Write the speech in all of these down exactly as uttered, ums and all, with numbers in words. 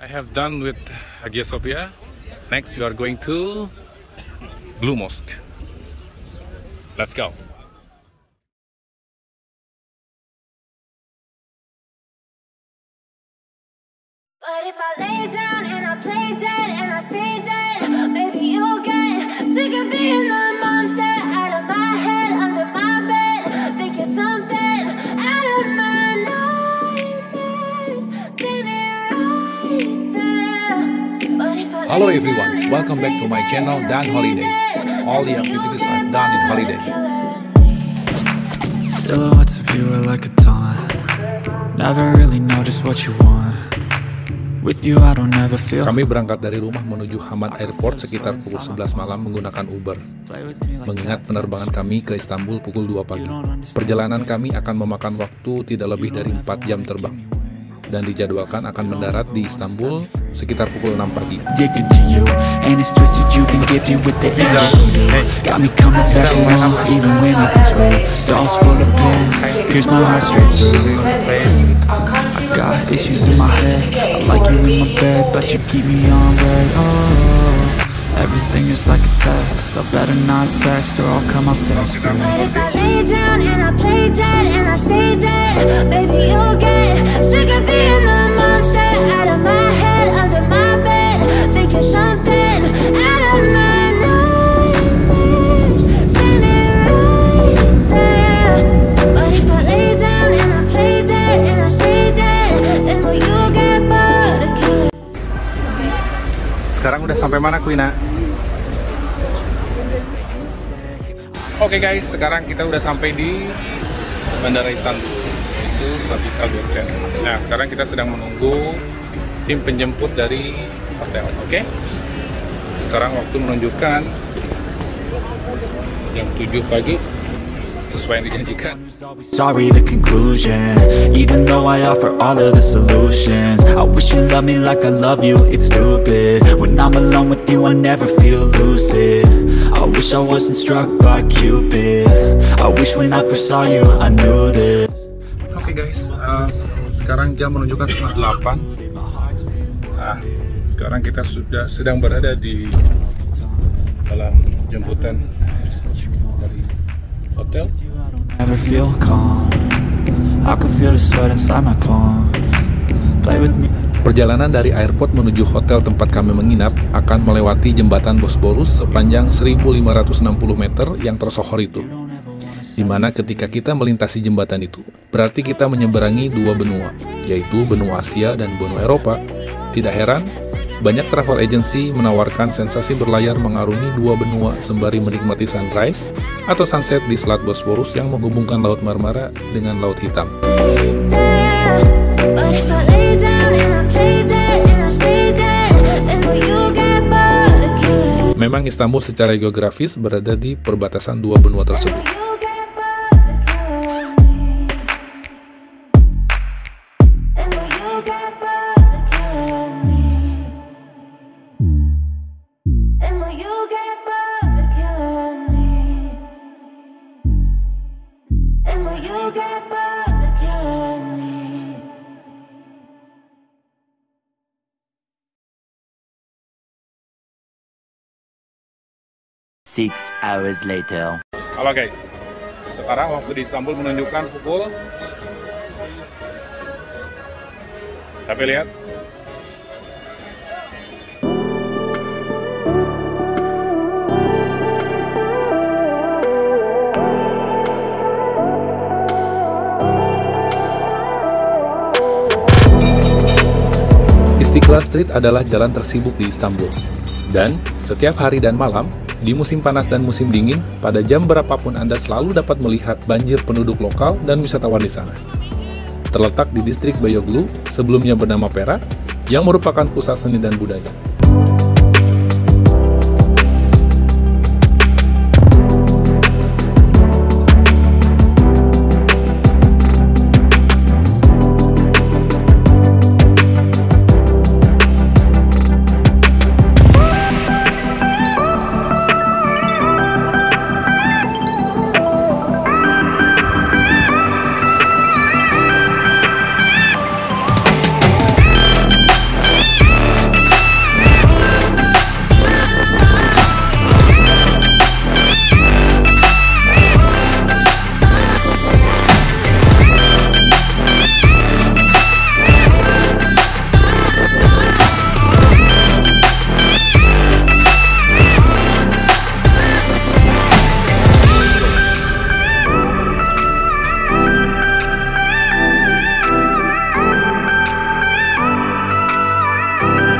I have done with Hagia Sophia. Next, you are going to Blue Mosque. Let's go. But if I lay down and I play dead and I stay dead, maybe you'll get sick of being the monster out of my head, under my bed, thinking something out of my nightmares, standing right there. But if I Hello everyone, welcome back to my channel Dan Holiday. All the activities I've done in holiday. Silhouettes of you are like a taunt. Never really know just what you want. Kami berangkat dari rumah menuju Hamad Airport sekitar pukul sebelas malam menggunakan Uber, mengingat penerbangan kami ke Istanbul pukul dua pagi. Perjalanan kami akan memakan waktu tidak lebih dari empat jam terbang, dan dijadwalkan akan mendarat di Istanbul sekitar pukul enam pagi. Got issues in my head. I like you in my bed, but you keep me on red. Oh, everything is like a test. I better not text or I'll come up dead. But if I lay down and I play dead and I stay dead, baby you'll get sick of being the monster out of my head, under my bed, thinking something out of my. Sekarang udah sampai mana, Kuina? Oke okay guys, sekarang kita udah sampai di Bandara Istanbul, yaitu Sabiha Gökçen. Nah, sekarang kita sedang menunggu tim penjemput dari hotel. Oke? Okay? Sekarang waktu menunjukkan jam tujuh pagi, sesuai yang dijanjikan. Sorry the conclusion, even though I offer all of the solutions. I wish you loved me like I love you, it's stupid. When I'm alone with you I never feel lucid. I wish I wasn't struck by Cupid. I wish when I first saw you I knew this. Oke okay guys, uh, sekarang jam menunjukkan setengah delapan. Nah, sekarang kita sudah sedang berada di dalam jemputan dari hotel. Never feel calm. I can feel the sweat inside my palm. Play with me. Perjalanan dari airport menuju hotel tempat kami menginap akan melewati jembatan Bosporus sepanjang seribu lima ratus enam puluh meter yang tersohor itu. Di mana ketika kita melintasi jembatan itu, berarti kita menyeberangi dua benua, yaitu benua Asia dan benua Eropa. Tidak heran, banyak travel agency menawarkan sensasi berlayar mengarungi dua benua sembari menikmati sunrise atau sunset di Selat Bosporus yang menghubungkan Laut Marmara dengan Laut Hitam. Memang Istanbul secara geografis berada di perbatasan dua benua tersebut. Six hours later. Halo guys, sekarang waktu di Istanbul menunjukkan pukul. Tapi lihat. Istiklal Street adalah jalan tersibuk di Istanbul. Dan setiap hari dan malam, di musim panas dan musim dingin, pada jam berapapun Anda selalu dapat melihat banjir penduduk lokal dan wisatawan di sana. Terletak di distrik Beyoğlu, sebelumnya bernama Pera, yang merupakan pusat seni dan budaya.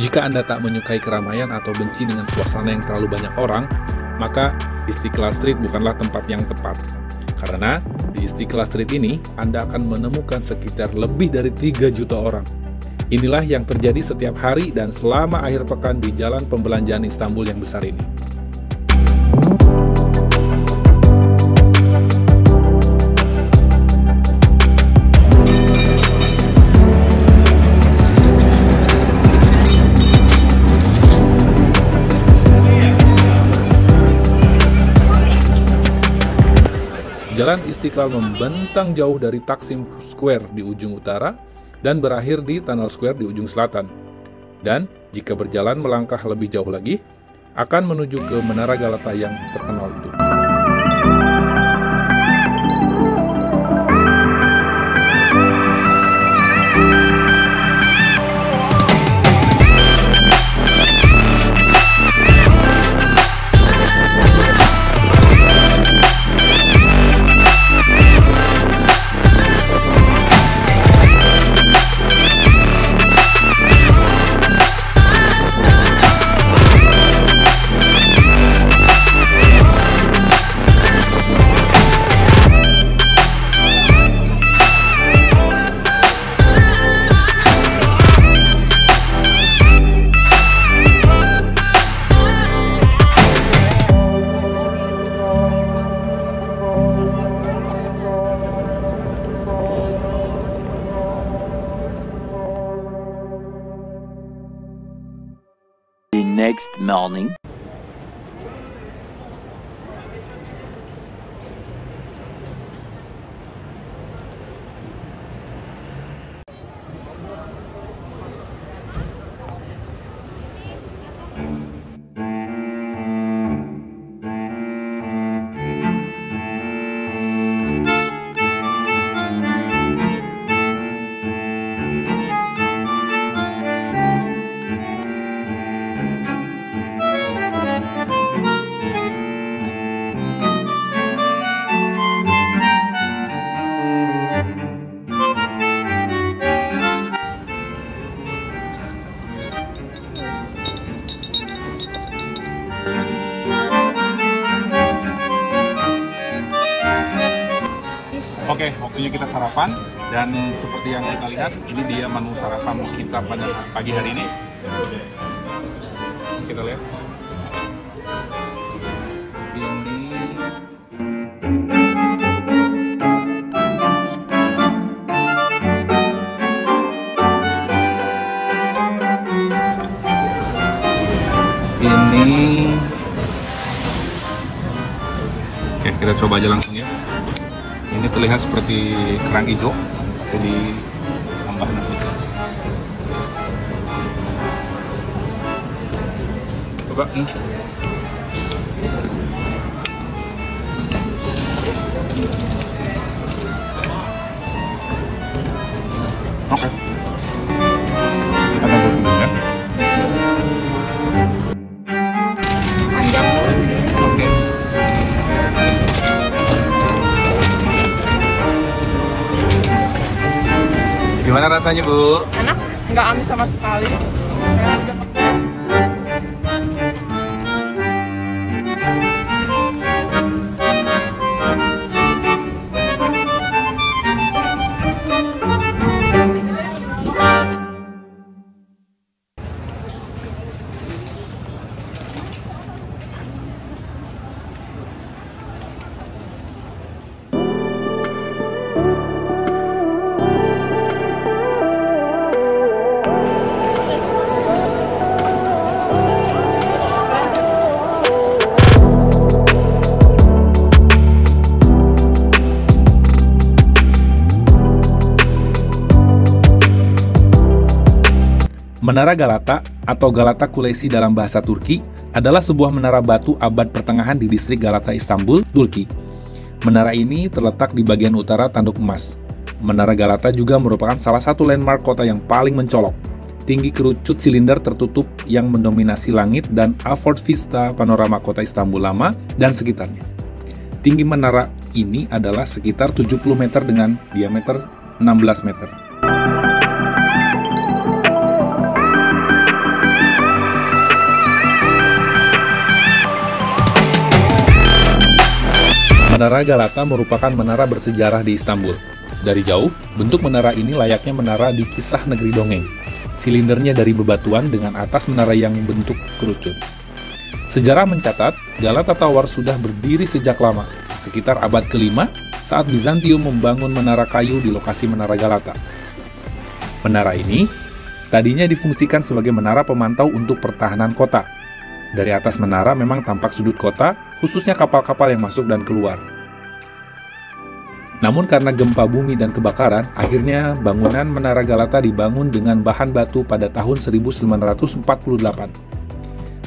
Jika Anda tak menyukai keramaian atau benci dengan suasana yang terlalu banyak orang, maka Istiklal Street bukanlah tempat yang tepat. Karena di Istiklal Street ini, Anda akan menemukan sekitar lebih dari tiga juta orang. Inilah yang terjadi setiap hari dan selama akhir pekan di jalan pembelanjaan Istanbul yang besar ini. Jalan Istiklal membentang jauh dari Taksim Square di ujung utara dan berakhir di Tunnel Square di ujung selatan. Dan jika berjalan melangkah lebih jauh lagi, akan menuju ke Menara Galata yang terkenal itu. Next morning. Oke, waktunya kita sarapan, dan seperti yang kita lihat, ini dia menu sarapan kita pada pagi hari ini. Kita lihat. Ini. Ini. Oke, kita coba aja langsung ya. Ini terlihat seperti kerang hijau, jadi tambah nasi. Coba nih. Oke. Okay. Gimana rasanya, Bu? Enak, nggak amis sama sekali. Menara Galata atau Galata Kulesi dalam bahasa Turki adalah sebuah menara batu abad pertengahan di distrik Galata, Istanbul, Turki. Menara ini terletak di bagian utara Tanduk Emas. Menara Galata juga merupakan salah satu landmark kota yang paling mencolok. Tinggi kerucut silinder tertutup yang mendominasi langit dan afford vista panorama kota Istanbul lama dan sekitarnya. Tinggi menara ini adalah sekitar tujuh puluh meter dengan diameter enam belas meter. Thank you. Menara Galata merupakan menara bersejarah di Istanbul. Dari jauh, bentuk menara ini layaknya menara di kisah negeri dongeng. Silindernya dari bebatuan dengan atas menara yang bentuk kerucut. Sejarah mencatat, Galata Tower sudah berdiri sejak lama, sekitar abad kelima, saat Bizantium membangun menara kayu di lokasi Menara Galata. Menara ini tadinya difungsikan sebagai menara pemantau untuk pertahanan kota. Dari atas menara memang tampak sudut kota, khususnya kapal-kapal yang masuk dan keluar. Namun karena gempa bumi dan kebakaran, akhirnya bangunan Menara Galata dibangun dengan bahan batu pada tahun seribu sembilan ratus empat puluh delapan.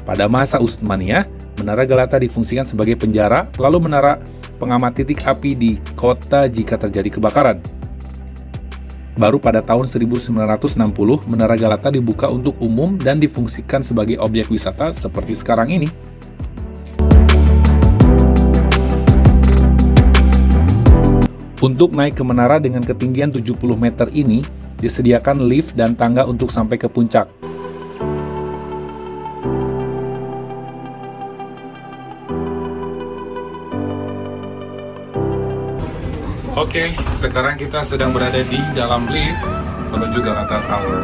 Pada masa Utsmaniyah, Menara Galata difungsikan sebagai penjara, lalu menara pengamat titik api di kota jika terjadi kebakaran. Baru pada tahun seribu sembilan ratus enam puluh, Menara Galata dibuka untuk umum dan difungsikan sebagai objek wisata seperti sekarang ini. Untuk naik ke menara dengan ketinggian tujuh puluh meter ini, disediakan lift dan tangga untuk sampai ke puncak. Oke, sekarang kita sedang berada di dalam lift menuju Galata Tower.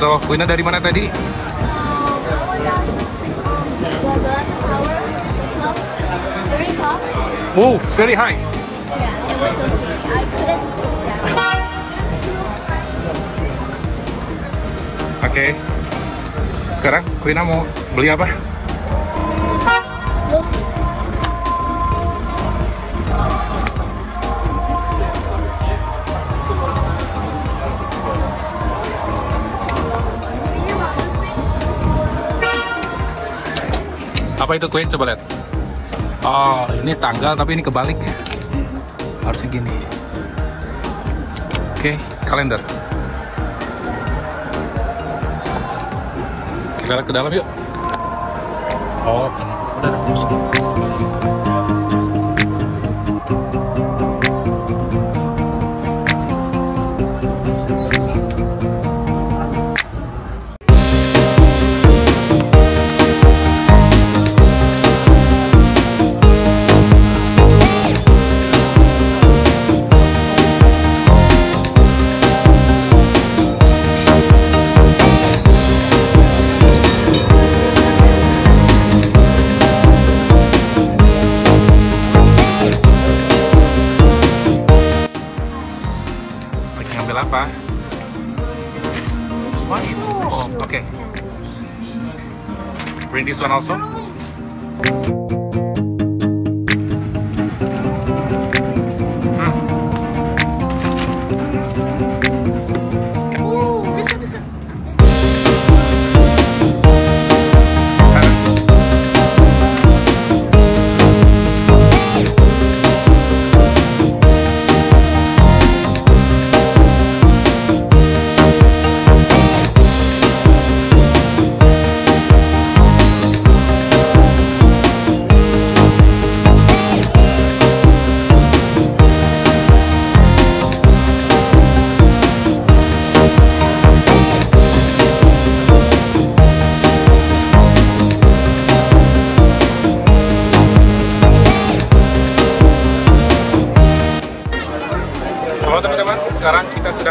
So, Wina dari mana tadi? Oh, very high. Yeah, it was so scary. I couldn't look down. Oke. Sekarang Wina mau beli apa? You'll see. Apa itu Queen? Coba lihat. Oh, ini tanggal tapi ini kebalik. Harusnya gini. Oke, okay, kalender. Kita lihat ke dalam yuk. Oh, udah ada musik. Mushroom. Okay. Bring this one also.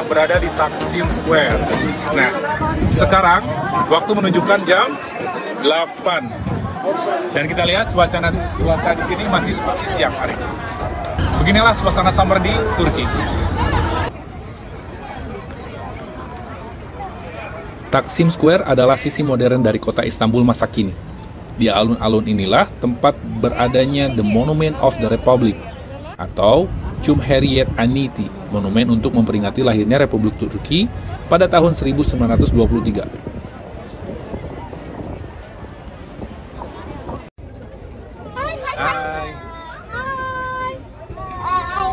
Berada di Taksim Square. Nah, sekarang waktu menunjukkan jam delapan. Dan kita lihat cuaca cuaca di sini masih seperti siang hari. Beginilah suasana summer di Turki. Taksim Square adalah sisi modern dari kota Istanbul masa kini. Di alun-alun inilah tempat beradanya The Monument of the Republic atau Cumhuriyet Anıti, monumen untuk memperingati lahirnya Republik Turki pada tahun seribu sembilan ratus dua puluh tiga. Hai, hai, hai. Hai.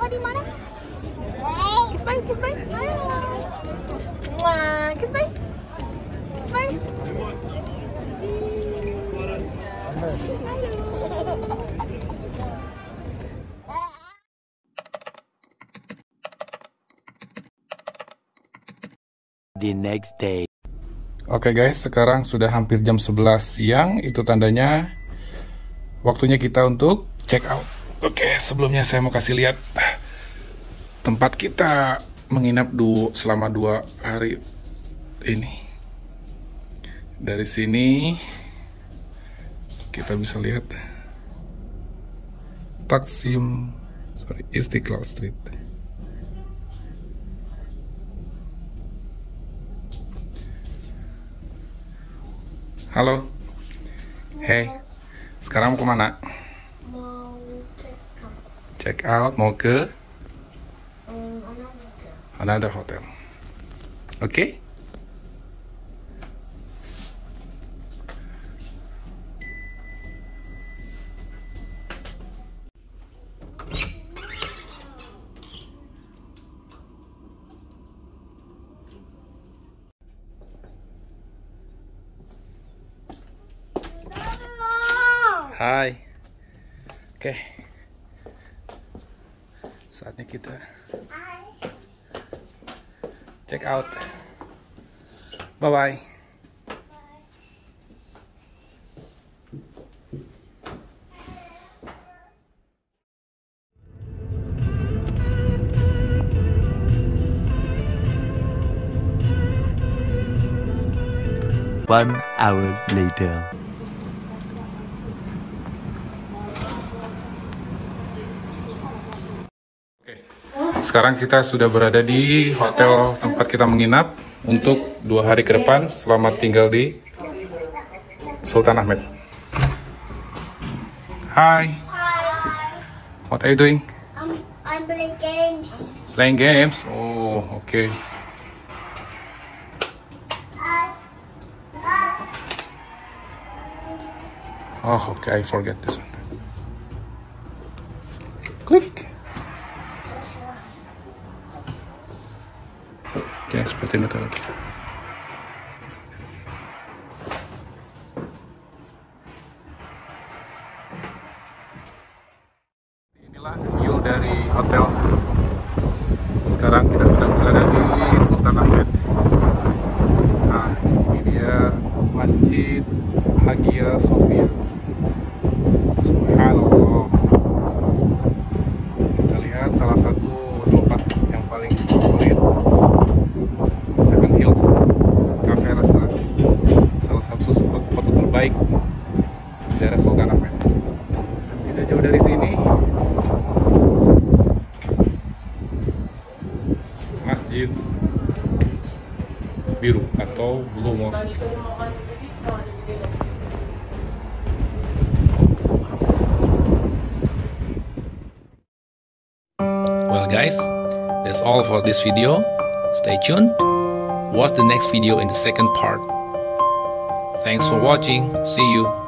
Oh, di mana? Kiss bye, kiss bye. Wah, kiss bye. Kiss bye. The next day. Oke okay guys, sekarang sudah hampir jam sebelas siang. Itu tandanya waktunya kita untuk check out. Oke, okay, sebelumnya saya mau kasih lihat tempat kita menginap dulu selama dua hari ini. Dari sini kita bisa lihat Taksim, sorry, Istiklal Street. Halo. Hey, sekarang mau kemana? Mau check out. Check out, mau ke? Um, another hotel. Another hotel. Oke? Okay? Hai. Oke. Okay. Saatnya kita check out. Bye bye. One hour later. Sekarang kita sudah berada di hotel tempat kita menginap untuk dua hari ke depan selama tinggal di Sultan Ahmed. Hi. Hi. What are you doing? I'm, I'm playing games. Playing games? Oh, okay. Oh, okay. I forget this one. Click. Oke, okay, seperti ini tuh. Inilah view dari hotel. Sekarang kita sedang berada di Sultan Ahmed. Nah, ini dia Masjid Hagia Sophia. Subhanallah. Kita lihat salah satu tempat yang paling favorit. Seven Hills. Biru atau Blue Mosque. Well guys, that's all for this video. Stay tuned. Watch the next video in the second part. Thanks for watching. See you.